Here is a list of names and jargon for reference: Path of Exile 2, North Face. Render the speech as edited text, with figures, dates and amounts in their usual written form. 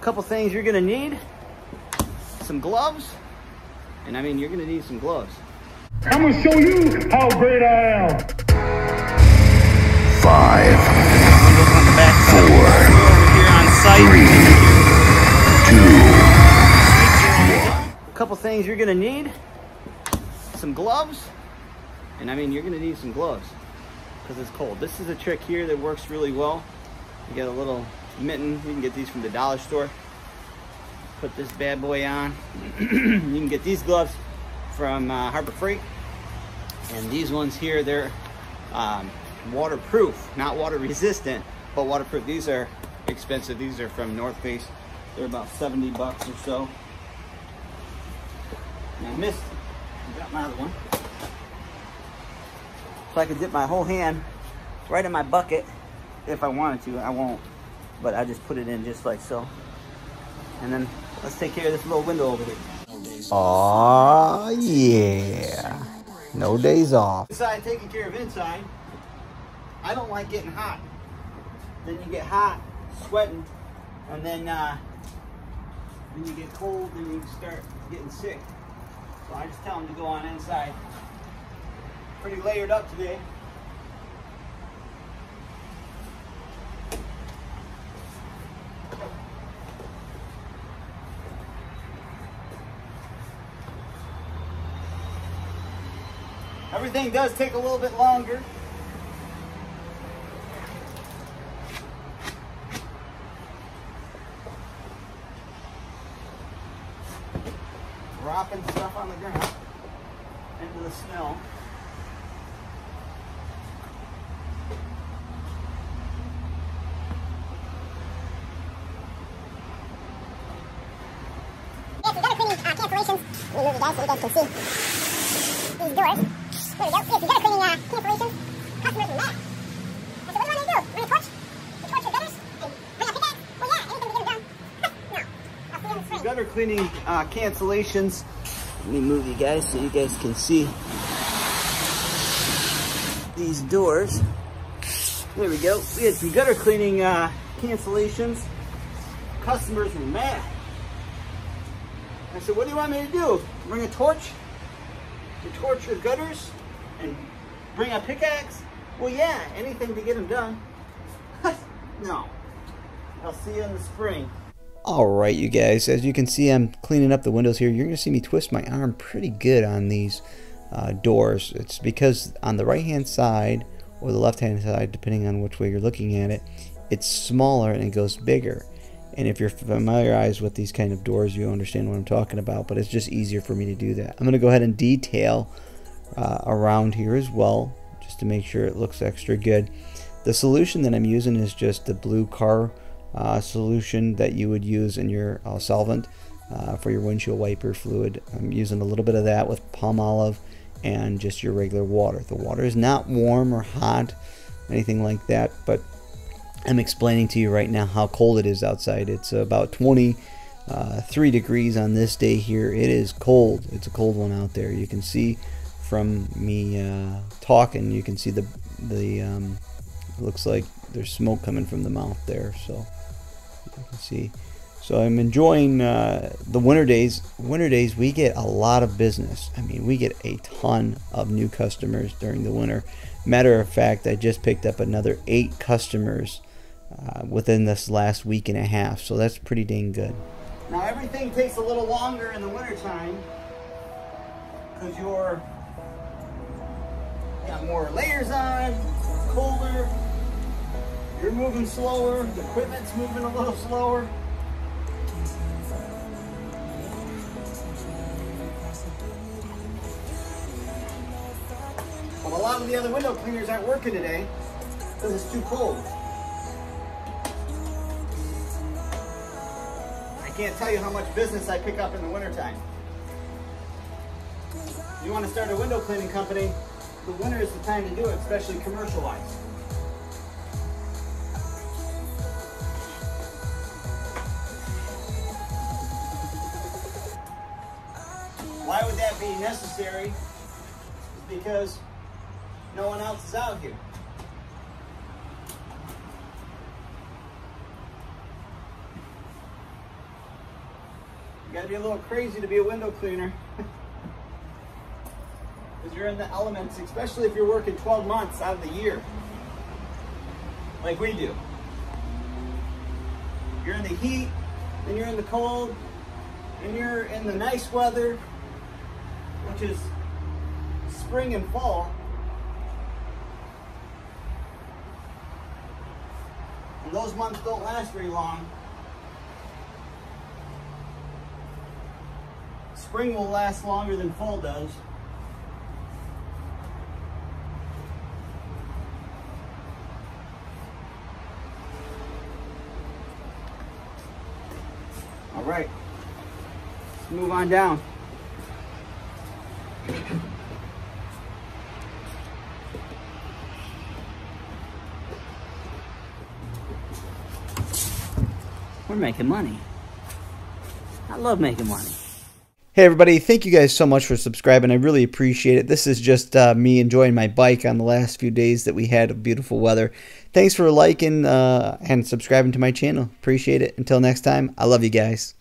A couple things you're gonna need, some gloves, and I mean, you're gonna need some gloves. I'm gonna show you how great I am. 5, 4, 3, 2, 1. A couple things you're gonna need, some gloves, and I mean, you're gonna need some gloves because it's cold. This is a trick here that works really well. You get a little mitten. You can get these from the dollar store. Put this bad boy on. You can get these gloves from Harbor Freight, and these ones here, they're waterproof, not water resistant, but waterproof. These are expensive. These are from North Face. They're about 70 bucks or so. And I missed. I got my other one. So I could dip my whole hand right in my bucket if I wanted to. I won't, but I just put it in just like so. And then let's take care of this little window over here. Aw, yeah. No days off. Inside, taking care of inside. I don't like getting hot. Then you get hot, sweating, and then you get cold, and you start getting sick. So I just tell them to go on inside. Pretty layered up today. Everything does take a little bit longer. Dropping stuff on the ground into the snow. Move you guys so you guys can see these doors. There we go. If you got a cleaning cancellation, customers are mad. I said, what do I need to do? Run a torch? Torch your gutters? And bring a pickaxe? Well, yeah, anything to get them done. No. I'll see you on the spring. Gutter cleaning cancellations. Let me move you guys so you guys can see these doors. There we go. We had some gutter cleaning cancellations. Customers were mad. I said, what do you want me to do? Bring a torch to torch your gutters and bring a pickaxe? Well, yeah, anything to get them done. No. I'll see you in the spring. All right, you guys. As you can see, I'm cleaning up the windows here. You're going to see me twist my arm pretty good on these doors. It's because on the right-hand side or the left-hand side, depending on which way you're looking at it, it's smaller and it goes bigger. And if you're familiarized with these kind of doors, you understand what I'm talking about, but it's just easier for me to do that. I'm going to go ahead and detail around here as well, just to make sure it looks extra good. The solution that I'm using is just the blue car solution that you would use in your solvent for your windshield wiper fluid. I'm using a little bit of that with palm olive and just your regular water. The water is not warm or hot, anything like that, but I'm explaining to you right now how cold it is outside. It's about 23 degrees on this day here. It is cold. It's a cold one out there. You can see from me talking, you can see the it looks like there's smoke coming from the mouth there. So you can see. So I'm enjoying the winter days. Winter days, we get a lot of business. I mean, we get a ton of new customers during the winter. Matter of fact, I just picked up another 8 customers within this last week and a half, so that's pretty dang good. Now everything takes a little longer in the wintertime because you're got more layers on, it's colder, you're moving slower, the equipment's moving a little slower. Well, a lot of the other window cleaners aren't working today because it's too cold. I can't tell you how much business I pick up in the wintertime. If you want to start a window cleaning company, the winter is the time to do it, especially commercialized. Why would that be necessary? Because no one else is out here. Gotta be a little crazy to be a window cleaner. Because you're in the elements, especially if you're working 12 months out of the year, like we do. You're in the heat, then you're in the cold, and you're in the nice weather, which is spring and fall. And those months don't last very long. Spring will last longer than fall does. All right, let's move on down. We're making money. I love making money. Hey everybody, thank you guys so much for subscribing. I really appreciate it. This is just me enjoying my bike on the last few days that we had of beautiful weather. Thanks for liking and subscribing to my channel. Appreciate it. Until next time, I love you guys.